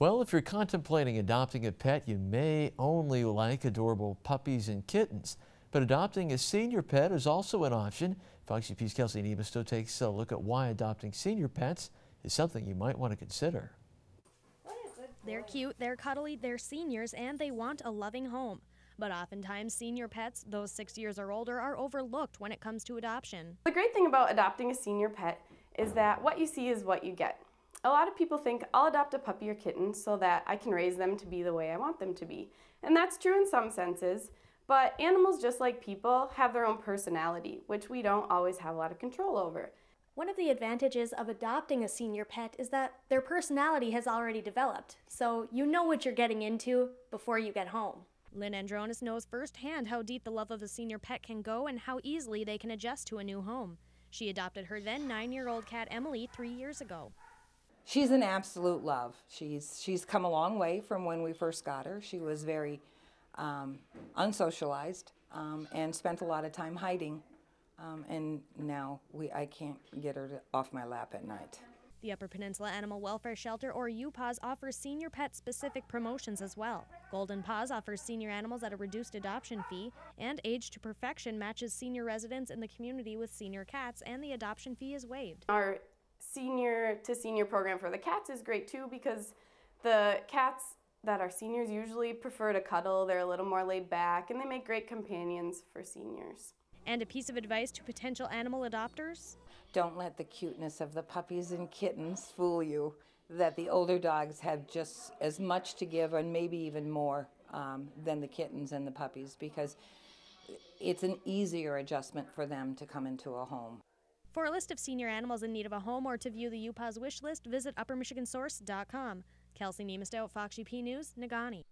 Well, if you're contemplating adopting a pet, you may only like adorable puppies and kittens, but adopting a senior pet is also an option. Fox UP's Kelsey Niemistow takes a look at why adopting senior pets is something you might want to consider. They're cute, they're cuddly, they're seniors, and they want a loving home. But oftentimes senior pets, those 6 years or older, are overlooked when it comes to adoption. The great thing about adopting a senior pet is that what you see is what you get. A lot of people think, I'll adopt a puppy or kitten so that I can raise them to be the way I want them to be. And that's true in some senses, but animals, just like people, have their own personality, which we don't always have a lot of control over. One of the advantages of adopting a senior pet is that their personality has already developed, so you know what you're getting into before you get home. Lynn Andronis knows firsthand how deep the love of a senior pet can go and how easily they can adjust to a new home. She adopted her then 9-year-old cat Emily 3 years ago. She's an absolute love. She's come a long way from when we first got her. She was very unsocialized and spent a lot of time hiding. And now I can't get her off my lap at night. The Upper Peninsula Animal Welfare Shelter, or UPaws, offers senior pet-specific promotions as well. Golden Paws offers senior animals at a reduced adoption fee, and Age to Perfection matches senior residents in the community with senior cats, and the adoption fee is waived. Our senior-to-senior program for the cats is great, too, because the cats that are seniors usually prefer to cuddle, they're a little more laid back, and they make great companions for seniors. And a piece of advice to potential animal adopters? Don't let the cuteness of the puppies and kittens fool you that the older dogs have just as much to give, and maybe even more than the kittens and the puppies, because it's an easier adjustment for them to come into a home. For a list of senior animals in need of a home or to view the UPaws wish list, visit uppermichigansource.com. Kelsey Niemistow, Fox UP News, Nagani.